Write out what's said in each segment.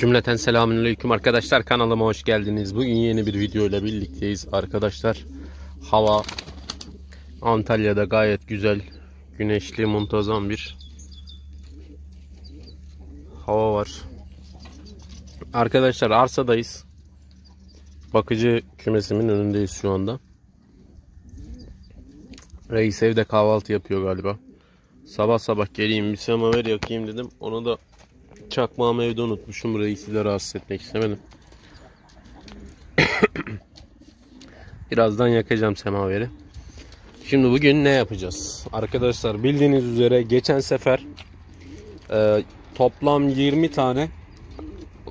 Cümleten selamünaleyküm arkadaşlar, kanalıma hoş geldiniz. Bugün yeni bir video ile birlikteyiz arkadaşlar. Hava Antalya'da gayet güzel, güneşli, muntazam bir hava var. Arkadaşlar arsadayız. Bakıcı kümesimin önündeyiz şu anda. Reis evde kahvaltı yapıyor galiba. Sabah sabah geleyim bir semaver yakayım dedim. Ona da çakmağımı evde unutmuşum. Reis'i de rahatsız etmek istemedim. Birazdan yakacağım semaveri. Şimdi bugün ne yapacağız? Arkadaşlar bildiğiniz üzere geçen sefer toplam 20 tane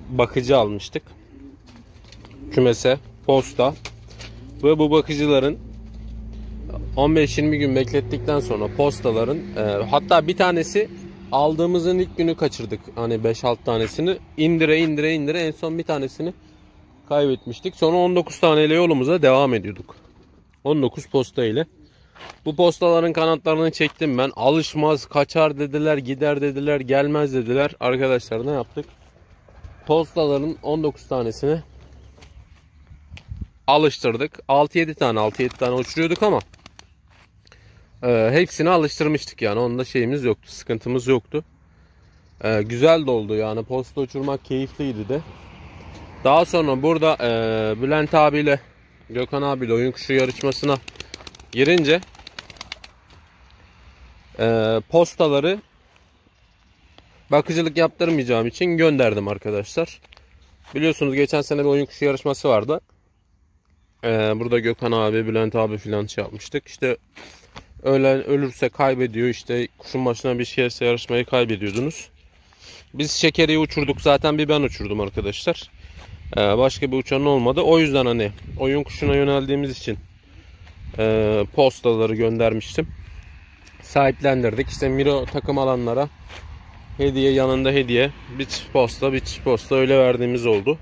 bakıcı almıştık. Kümese, posta ve bu bakıcıların 15-20 gün beklettikten sonra postaların hatta bir tanesi aldığımızın ilk günü kaçırdık. Hani 5-6 tanesini indire en son bir tanesini kaybetmiştik. Sonra 19 taneyle yolumuza devam ediyorduk. 19 posta ile. Bu postaların kanatlarını çektim ben. Alışmaz, kaçar dediler, gider dediler, gelmez dediler. Arkadaşlar ne yaptık? Postaların 19 tanesini alıştırdık. 6-7 tane uçuruyorduk ama hepsini alıştırmıştık yani. Onda şeyimiz yoktu, sıkıntımız yoktu. Güzel de oldu yani. Posta uçurmak keyifliydi de. Daha sonra burada Bülent abiyle, Gökhan abiyle oyun kuşu yarışmasına girince postaları bakıcılık yaptırmayacağım için gönderdim arkadaşlar. Biliyorsunuz geçen sene bir oyun kuşu yarışması vardı. Burada Gökhan abi, Bülent abi filan şey yapmıştık. İşte ölen ölürse kaybediyor, işte kuşun başına bir şeyse yarışmayı kaybediyordunuz. Biz şekeriyi uçurduk zaten, bir ben uçurdum arkadaşlar. Başka bir uçan olmadı. O yüzden hani oyun kuşuna yöneldiğimiz için postaları göndermiştim. Sahiplendirdik. İşte Miro takım alanlara hediye, yanında hediye. Bir çift posta, bir çift posta öyle verdiğimiz oldu.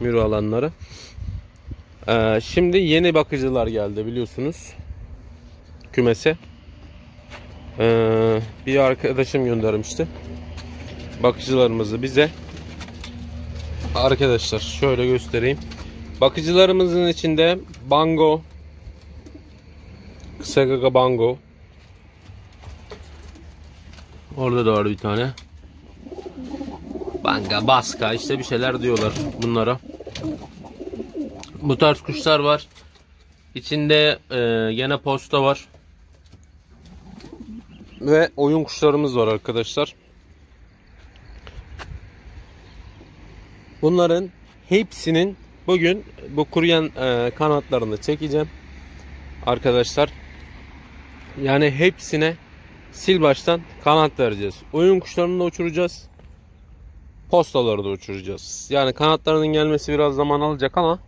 Miro alanları. Şimdi yeni bakıcılar geldi biliyorsunuz kümese. Bir arkadaşım göndermişti bakıcılarımızı bize. Arkadaşlar şöyle göstereyim. Bakıcılarımızın içinde bango, kısa gaga bango. Orada da var bir tane. Banga, baska, işte bir şeyler diyorlar bunlara. Bu tarz kuşlar var. İçinde gene posta var. Ve oyun kuşlarımız var arkadaşlar. Bunların hepsinin bugün bu kuruyan kanatlarını çekeceğim. Arkadaşlar. Yani hepsine sil baştan kanat vereceğiz. Oyun kuşlarını da uçuracağız. Postaları da uçuracağız. Yani kanatlarının gelmesi biraz zaman alacak ama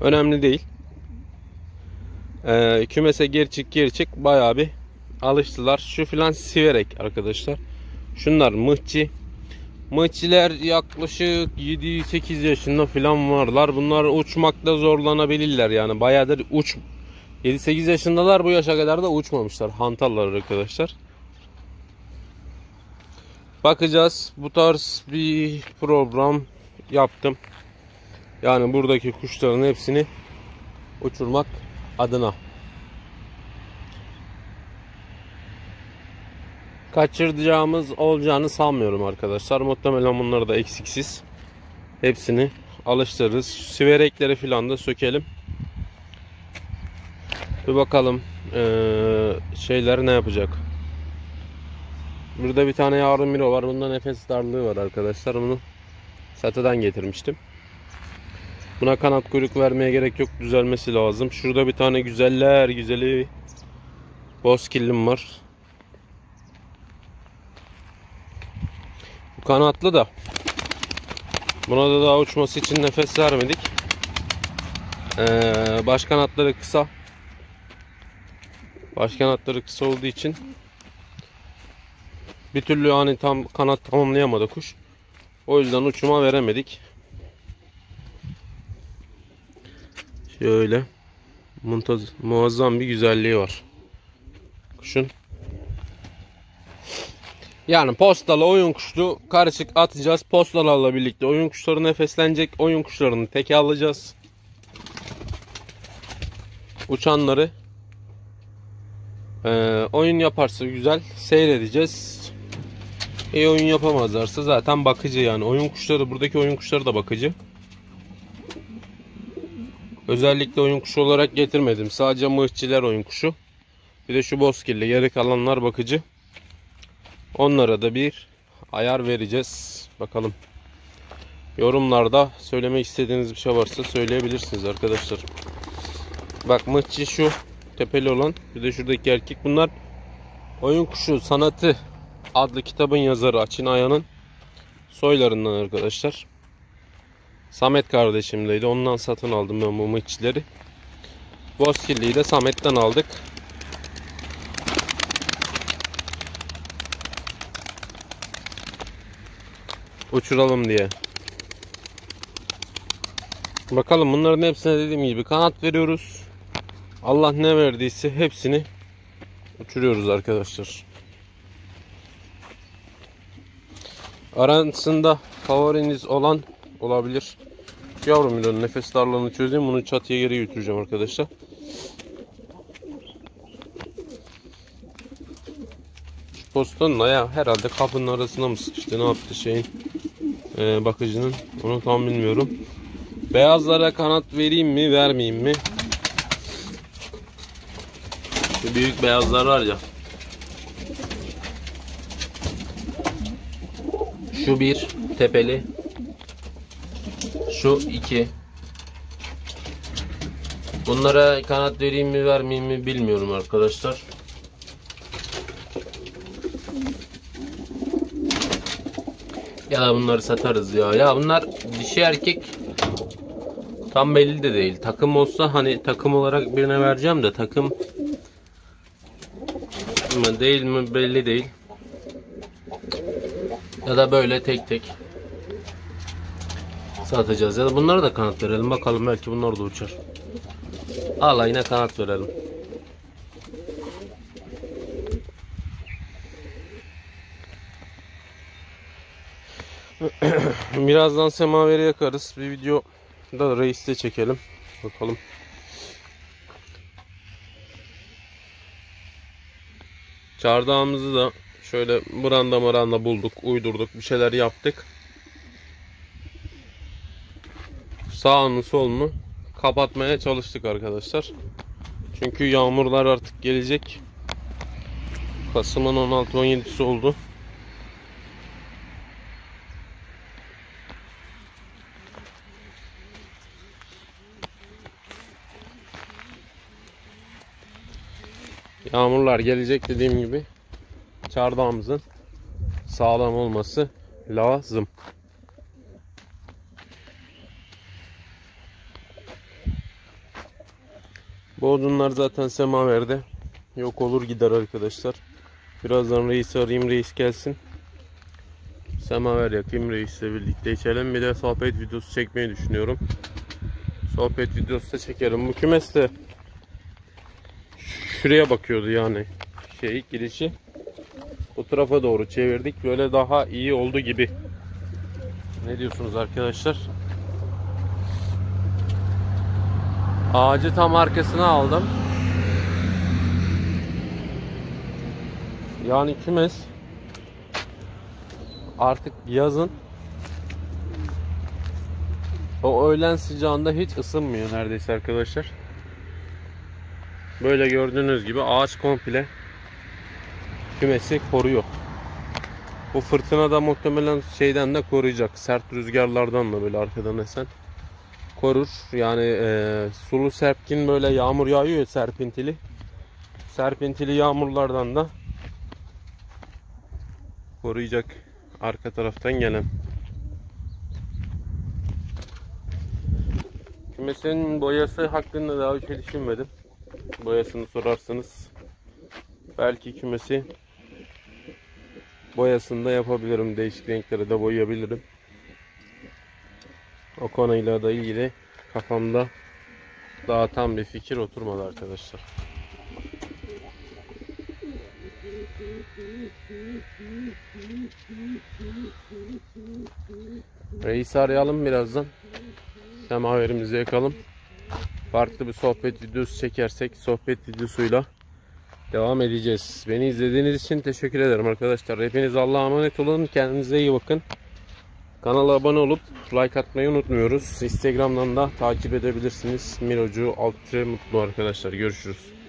önemli değil. Kümese geri çık bayağı bir alıştılar. Şu filan siverek arkadaşlar. Şunlar mıhçı. Mıhçiler yaklaşık 7-8 yaşında filan varlar. Bunlar uçmakta zorlanabilirler yani. Bayağıdır 7-8 yaşındalar, bu yaşa kadar da uçmamışlar. Hantallar arkadaşlar. Bakacağız. Bu tarz bir program yaptım. Yani buradaki kuşların hepsini uçurmak adına. Kaçıracağımız olacağını sanmıyorum arkadaşlar. Muhtemelen bunları da eksiksiz hepsini alıştırırız. Siverekleri filan da sökelim. Bir bakalım şeyler ne yapacak. Burada bir tane yavru Miro var. Bunda nefes darlığı var arkadaşlar. Bunu satadan getirmiştim. Buna kanat kuyruk vermeye gerek yok. Düzelmesi lazım. Şurada bir tane güzeller güzeli bozkillim var. Bu kanatlı da. Buna da daha uçması için nefes vermedik. Baş kanatları kısa. Baş kanatları kısa olduğu için bir türlü hani tam kanat tamamlayamadı kuş. O yüzden uçuma veremedik. Şöyle muazzam bir güzelliği var kuşun. Yani postalı oyun kuşlu karışık atacağız. Postalarla birlikte oyun kuşları nefeslenecek. Oyun kuşlarını teke alacağız. Uçanları. Oyun yaparsa güzel seyredeceğiz. Oyun yapamazlarsa zaten bakıcı yani. Oyun kuşları, buradaki oyun kuşları da bakıcı. Özellikle oyun kuşu olarak getirmedim. Sadece mıhçiler oyun kuşu. Bir de şu bozkirli yarı kalanlar bakıcı. Onlara da bir ayar vereceğiz. Bakalım. Yorumlarda söylemek istediğiniz bir şey varsa söyleyebilirsiniz arkadaşlar. Bak mıhçi şu tepeli olan. Bir de şuradaki erkek. Bunlar oyun kuşu sanatı adlı kitabın yazarı Açın Aya'nın soylarından arkadaşlar. Samet kardeşimdeydi. Ondan satın aldım ben bu mıhçileri. Bozkirli'yi de Samet'ten aldık. Uçuralım diye. Bakalım bunların hepsine dediğim gibi kanat veriyoruz. Allah ne verdiyse hepsini uçuruyoruz arkadaşlar. Arasında favoriniz olan olabilir. Yavrum Milo'nun nefes darlığını çözeyim. Bunu çatıya geri götüreceğim arkadaşlar. Şu postanın ayağı herhalde kapının arasına mı sıkıştı? Ne yaptı şeyin? Bakıcının. Onu tam bilmiyorum. Beyazlara kanat vereyim mi? Vermeyeyim mi? Şu büyük beyazlar var ya. Şu bir tepeli, şu iki. Bunlara kanat vereyim mi vermeyeyim mi bilmiyorum arkadaşlar. Ya da bunları satarız ya. Ya bunlar dişi erkek tam belli de değil. Takım olsa hani takım olarak birine vereceğim de takım mı değil mi belli değil. Ya da böyle tek tek satacağız. Ya da bunlara da kanat verelim. Bakalım belki bunlar da uçar. Alayına kanat verelim. Birazdan semaveri yakarız. Bir video da Reis'te çekelim. Bakalım. Çardağımızı da şöyle branda maranda bulduk, uydurduk, bir şeyler yaptık. Sağını solunu kapatmaya çalıştık arkadaşlar. Çünkü yağmurlar artık gelecek. Kasım'ın 16-17'si oldu. Yağmurlar gelecek dediğim gibi. Çardağımızın sağlam olması lazım. Bu odunlar zaten semaverde yok olur gider arkadaşlar. Birazdan Reis'i arayayım, Reis gelsin. Semaver yakayım, Reis'le birlikte içelim. Bir de sohbet videosu çekmeyi düşünüyorum. Sohbet videosu da çekerim. Bu kümes de şuraya bakıyordu yani şey girişi. O tarafa doğru çevirdik. Böyle daha iyi oldu gibi. Ne diyorsunuz arkadaşlar? Ağacı tam arkasına aldım. Yani kümes artık yazın o öğlen sıcağında hiç ısınmıyor neredeyse arkadaşlar. Böyle gördüğünüz gibi ağaç komple kümesi koruyor. Bu fırtına da muhtemelen şeyden de koruyacak. Sert rüzgarlardan da böyle arkadan esen korur. Yani sulu serpkin böyle yağmur yağıyor serpintili. Serpintili yağmurlardan da koruyacak arka taraftan gelen. Kümesin boyası hakkında daha hiç düşünmedim. Boyasını sorarsanız belki kümesi boyasında yapabilirim. Değişik renklere de boyayabilirim. O konuyla da ilgili kafamda daha tam bir fikir oturmadı arkadaşlar. Reis'i arayalım birazdan. Semaverimizi yakalım. Farklı bir sohbet videosu çekersek sohbet videosuyla devam edeceğiz. Beni izlediğiniz için teşekkür ederim arkadaşlar. Hepiniz Allah'a emanet olun. Kendinize iyi bakın. Kanala abone olup like atmayı unutmuyoruz. Instagram'dan da takip edebilirsiniz. Miro'cu _ mutlu arkadaşlar. Görüşürüz.